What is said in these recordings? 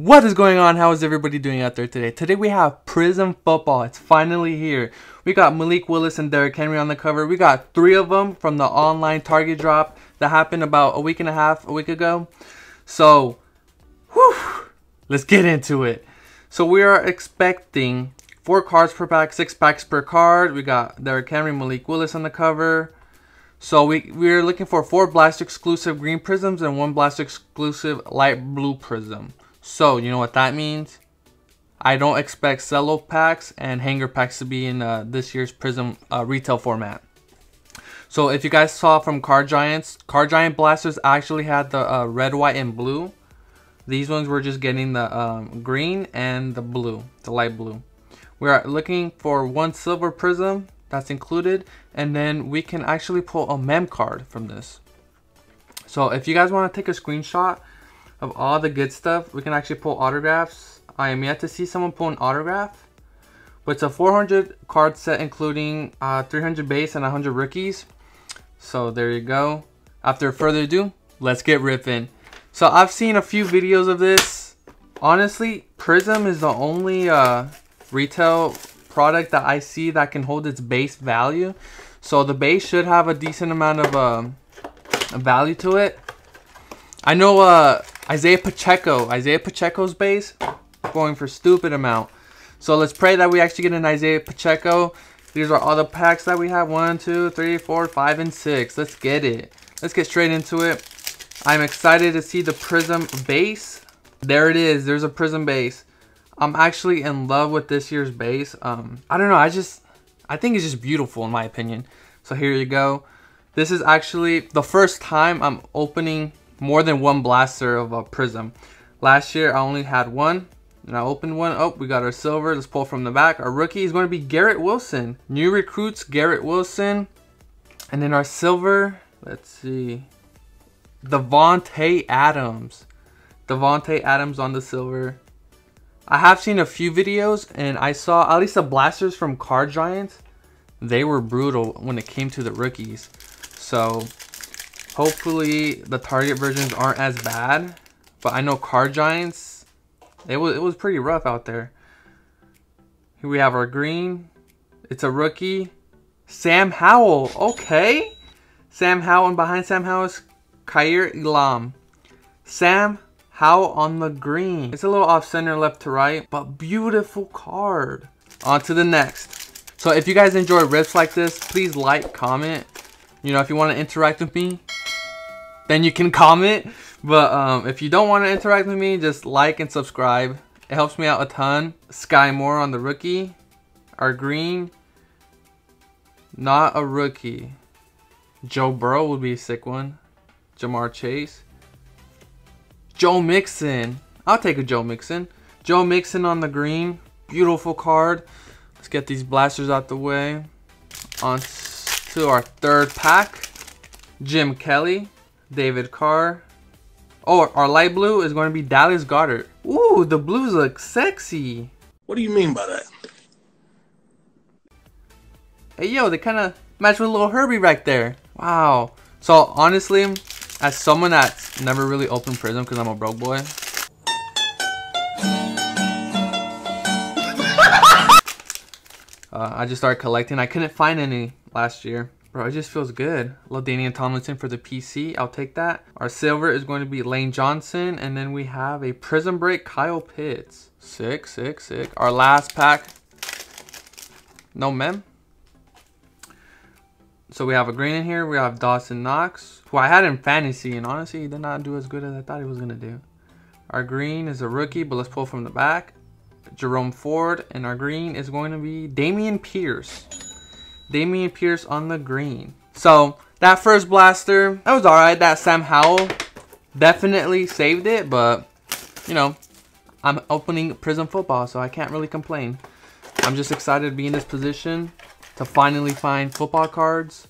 What is going on? How is everybody doing out there today? Today we have Prizm football. It's finally here. We got Malik Willis and Derrick Henry on the cover. We got three of them from the online target drop that happened about a week ago. So, whew, let's get into it. So we are expecting 4 cards per pack, 6 packs per card. We got Derrick Henry, Malik Willis on the cover. So we're looking for 4 Blast exclusive green prisms and 1 Blast exclusive light blue prism. So you know what that means? I don't expect cello packs and hanger packs to be in this year's prism retail format. So if you guys saw from Card Giant blasters actually had the red, white, and blue. These ones were just getting the green and the blue, the light blue. We are looking for 1 silver prism. That's included, and then we can actually pull a mem card from this. So if you guys want to take a screenshot of all the good stuff, we can actually pull autographs. I am yet to see someone pull an autograph, but it's a 400 card set including 300 base and 100 rookies. So there you go. After further ado, let's get ripping. So I've seen a few videos of this. Honestly, Prizm is the only retail product that I see that can hold its base value, so the base should have a decent amount of value to it. I know Isaiah Pacheco's base going for stupid amount, so let's pray that we actually get an Isaiah Pacheco. These are all the packs that we have: 1, 2, 3, 4, 5, and 6. Let's get it. Let's get straight into it. I'm excited to see the Prizm base. There it is. There's a Prizm base. I'm actually in love with this year's base. I don't know. I think it's just beautiful in my opinion. So here you go. This is actually the first time I'm opening more than 1 blaster of a Prizm. Last year, I only had 1 and I opened 1. Oh, we got our silver. Let's pull from the back. Our rookie is going to be Garrett Wilson. New recruits, Garrett Wilson. And then our silver, let's see. Devontae Adams. Devontae Adams on the silver. I have seen a few videos, and I saw at least the blasters from Card Giant. They were brutal when it came to the rookies. So hopefully the target versions aren't as bad. But I know Card Giants, it was pretty rough out there. Here we have our green. It's a rookie. Sam Howell. Okay. Sam Howell, and behind Sam Howell is Kair Ilam. Sam Howell on the green. It's a little off center left to right, but beautiful card. On to the next. So if you guys enjoy rips like this, please like, comment. You know, if you want to interact with me, then you can comment. But if you don't want to interact with me, just like and subscribe. It helps me out a ton. Sky Moore on the rookie. Our green. Not a rookie. Joe Burrow would be a sick one. Jamar Chase. Joe Mixon. I'll take a Joe Mixon. Joe Mixon on the green. Beautiful card. Let's get these blasters out the way. On to our 3rd pack. Jim Kelly. David Carr. Oh, our light blue is going to be Dallas Goddard. Ooh, the blues look sexy. What do you mean by that? Hey, yo, they kind of match with a little Herbie right there. Wow. So, honestly, as someone that's never really opened Prizm because I'm a broke boy. I just started collecting. I couldn't find any last year. Bro, it just feels good. LaDainian Tomlinson for the PC. I'll take that. Our silver is going to be Lane Johnson. And then we have a Prizm break Kyle Pitts. Sick, sick, sick. Our last pack. No mem. So we have a green in here. We have Dawson Knox, who I had in fantasy, and honestly, he did not do as good as I thought he was going to do. Our green is a rookie, but let's pull from the back. Jerome Ford, and our green is going to be Damien Pierce. Damien Pierce on the green. So that first blaster, that was all right. That Sam Howell definitely saved it, but, you know, I'm opening Prizm football, so I can't really complain. I'm just excited to be in this position to finally find football cards,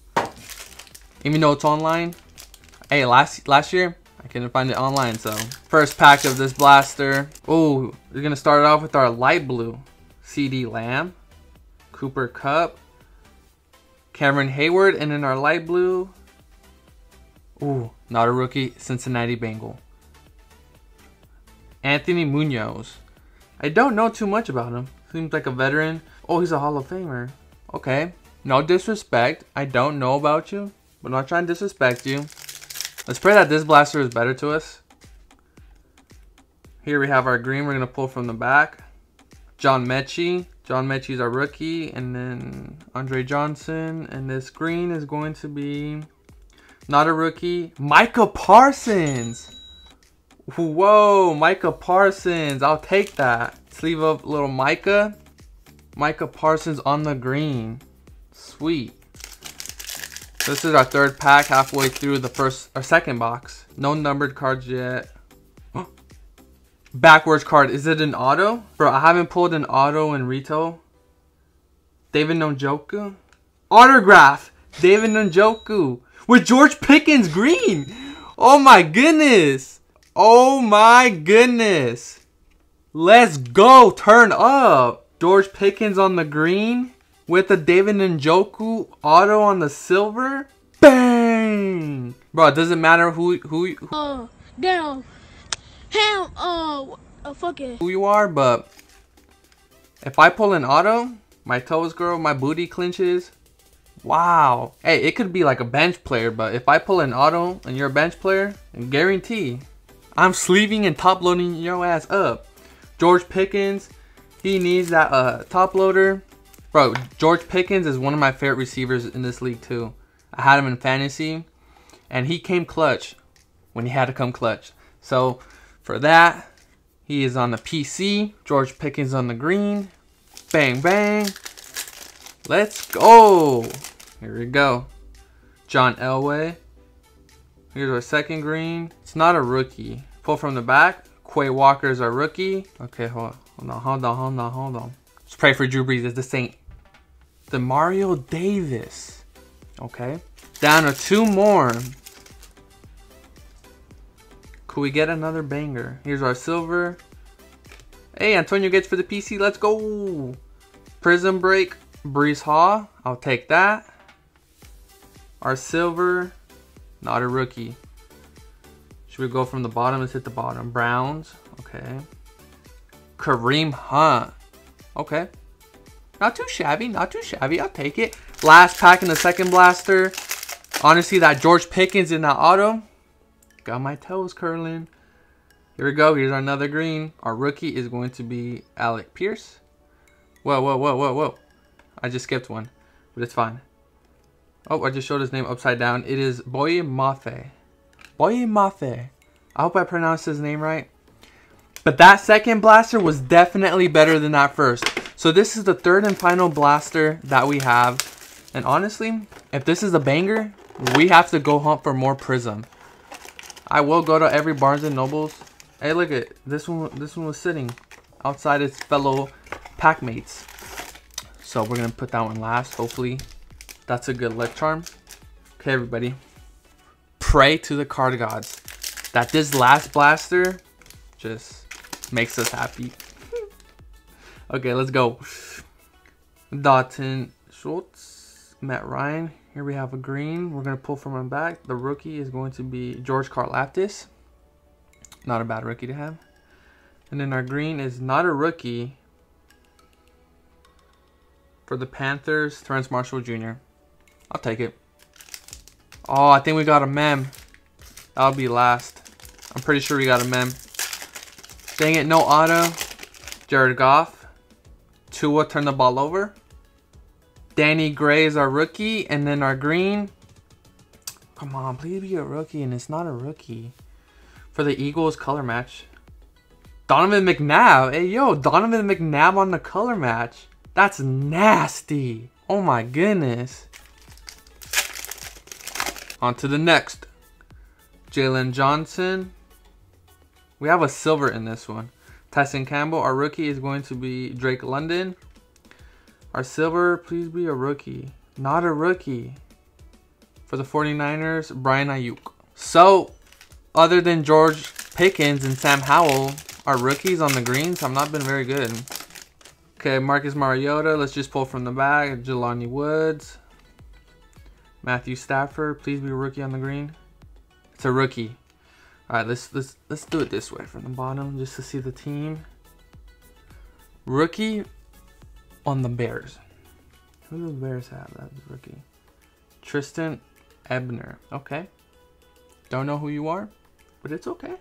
even though it's online. Hey, last year I couldn't find it online. So first pack of this blaster. Oh, we're gonna start it off with our light blue. CD Lamb, Cooper Cup, Cameron Hayward, and then our light blue. Ooh, not a rookie. Cincinnati Bengal. Anthony Munoz. I don't know too much about him. Seems like a veteran. Oh, he's a Hall of Famer. Okay. No disrespect. I don't know about you, but I'm not trying to disrespect you. Let's pray that this blaster is better to us. Here we have our green. We're going to pull from the back. John Mechie. John Mechie is our rookie. And then Andre Johnson. And this green is going to be not a rookie. Micah Parsons. Whoa, Micah Parsons. I'll take that. Sleeve up little Micah. Micah Parsons on the green. Sweet. This is our third pack, halfway through the first or second box. No numbered cards yet. Oh. Backwards card. Is it an auto? Bro, I haven't pulled an auto in retail. David Njoku. Autograph. David Njoku. With George Pickens green. Oh my goodness. Oh my goodness. Let's go. Turn up. George Pickens on the green. With the David Njoku auto on the silver. Bang! Bro, it doesn't matter who damn. Hell, fuck it. Who you are, but if I pull an auto, my toes grow, my booty clinches. Wow. Hey, it could be like a bench player, but if I pull an auto and you're a bench player, I guarantee I'm sleeving and top loading your ass up. George Pickens, he needs that top loader. Bro, George Pickens is one of my favorite receivers in this league too. I had him in fantasy, and he came clutch when he had to come clutch. So, for that, he is on the PC. George Pickens on the green. Bang, bang. Let's go. Here we go. John Elway. Here's our second green. It's not a rookie. Pull from the back. Quay Walker is our rookie. Okay, hold on. Let's pray for Drew Brees as the Saint. DeMario Davis. Okay. Down to two more. Could we get another banger? Here's our silver. Hey, Antonio Gates for the PC. Let's go. Prizm break. Brees Hall. I'll take that. Our silver. Not a rookie. Should we go from the bottom? Let's hit the bottom. Browns. Okay. Kareem Hunt. Okay. Not too shabby, not too shabby. I'll take it. Last pack in the second blaster. Honestly, that George Pickens in that auto got my toes curling. Here we go. Here's another green. Our rookie is going to be Alec Pierce. Whoa, whoa, whoa, whoa, whoa. I just skipped one, but it's fine. Oh, I just showed his name upside down. It is Boye Mafe. Boye Mafe. I hope I pronounced his name right. But that second blaster was definitely better than that first. So this is the third and final blaster that we have. And honestly, if this is a banger, we have to go hunt for more Prizm. I will go to every Barnes and Nobles. Hey, look at this one. This one was sitting outside its fellow pack mates. So we're going to put that one last. Hopefully, that's a good luck charm. Okay, everybody. Pray to the card gods that this last blaster just makes us happy. Okay, let's go. Dalton Schultz, Matt Ryan. Here we have a green. We're going to pull from our back. The rookie is going to be George Karlaftis. Not a bad rookie to have. And then our green is not a rookie. For the Panthers, Terrence Marshall Jr. I'll take it. Oh, I think we got a mem. That'll be last. I'm pretty sure we got a mem. Dang it, no auto. Jared Goff. Tua turned the ball over. Danny Gray is our rookie. And then our green. Come on, please be a rookie. And it's not a rookie. For the Eagles, color match. Donovan McNabb. Hey, yo, Donovan McNabb on the color match. That's nasty. Oh, my goodness. On to the next. Jalen Johnson. We have a silver in this one. Tyson Campbell, our rookie is going to be Drake London. Our silver, please be a rookie. Not a rookie. For the 49ers, Brian Ayuk. So, other than George Pickens and Sam Howell, our rookies on the greens have not been very good. Okay, Marcus Mariota, let's just pull from the back. Jelani Woods. Matthew Stafford, please be a rookie on the green. It's a rookie. All right, let's do it this way from the bottom just to see the team. Rookie on the Bears. Who do the Bears have? That's rookie. Tristan Ebner. Okay. Don't know who you are, but it's okay.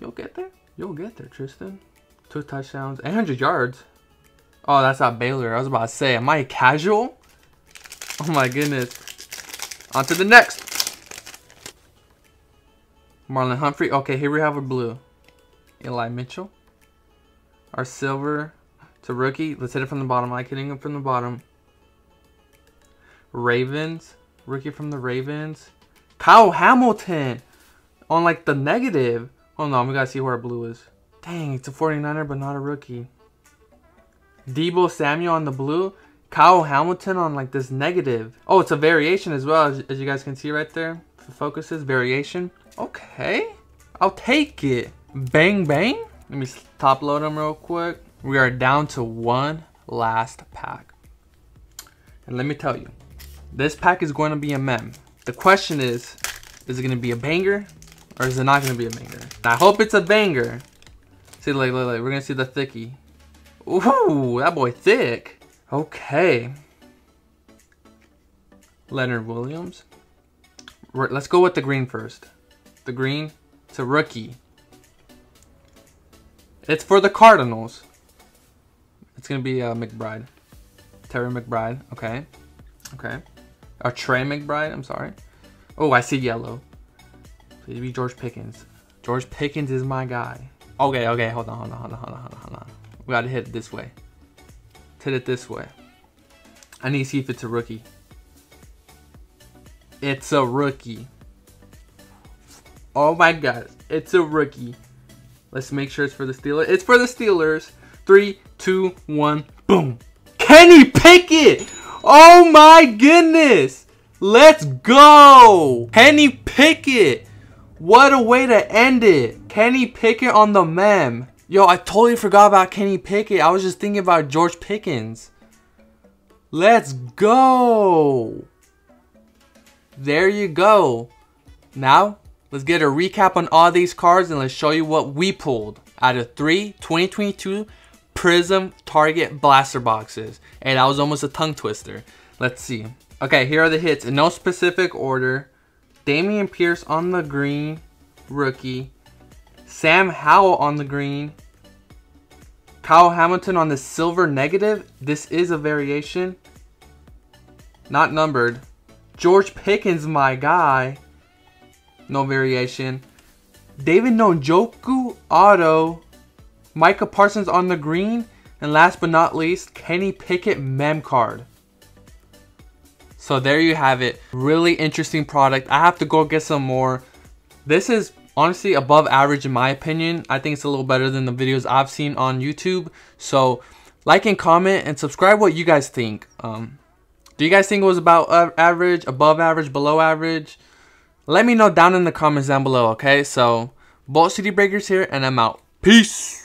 You'll get there. You'll get there, Tristan. 2 touchdowns, 800 yards. Oh, that's not Baylor. I was about to say, am I casual? Oh my goodness. On to the next. Marlon Humphrey. Okay, here we have a blue. Eli Mitchell. Our silver to rookie. Let's hit it from the bottom. I like hitting it from the bottom. Ravens. Rookie from the Ravens. Kyle Hamilton. On like the negative. Hold on, we gotta see where our blue is. Dang, it's a 49er, but not a rookie. Deebo Samuel on the blue. Kyle Hamilton on like this negative. Oh, it's a variation as well, as you guys can see right there. The focus is variation. Okay, I'll take it. Bang, bang. Let me top load them real quick. We are down to one last pack. And let me tell you, this pack is going to be a mem. The question is it going to be a banger or is it not going to be a banger? I hope it's a banger. See, like, we're going to see the thickie. Ooh, that boy thick. Okay. Leonard Williams. Let's go with the green first. The green to rookie. It's for the Cardinals. It's going to be McBride. Terry McBride. Okay. Okay. Or Trey McBride. I'm sorry. Oh, I see yellow. So it'd be George Pickens. George Pickens is my guy. Okay, okay. Hold on. We got to hit it this way. Hit it this way. I need to see if it's a rookie. It's a rookie. Oh my God. It's a rookie. Let's make sure it's for the Steelers. It's for the Steelers. 3, 2, 1. Boom. Kenny Pickett. Oh my goodness. Let's go. Kenny Pickett. What a way to end it. Kenny Pickett on the mem. Yo, I totally forgot about Kenny Pickett. I was just thinking about George Pickens. Let's go. There you go. Now, let's get a recap on all these cards and let's show you what we pulled out of 3 2022 Prizm Target Blaster Boxes. Hey, that was almost a tongue twister. Let's see. Okay, here are the hits in no specific order. Damien Pierce on the green, rookie. Sam Howell on the green. Kyle Hamilton on the silver negative. This is a variation. Not numbered. George Pickens, my guy. No variation. David Njoku auto. Micah Parsons on the green. And last but not least, Kenny Pickett mem card. So there you have it. Really interesting product. I have to go get some more. This is honestly above average in my opinion. I think it's a little better than the videos I've seen on YouTube. So like and comment and subscribe what you guys think. Do you guys think it was about average, above average, below average? Let me know down in the comments down below, okay? So Bolt City Breakers here and I'm out. Peace!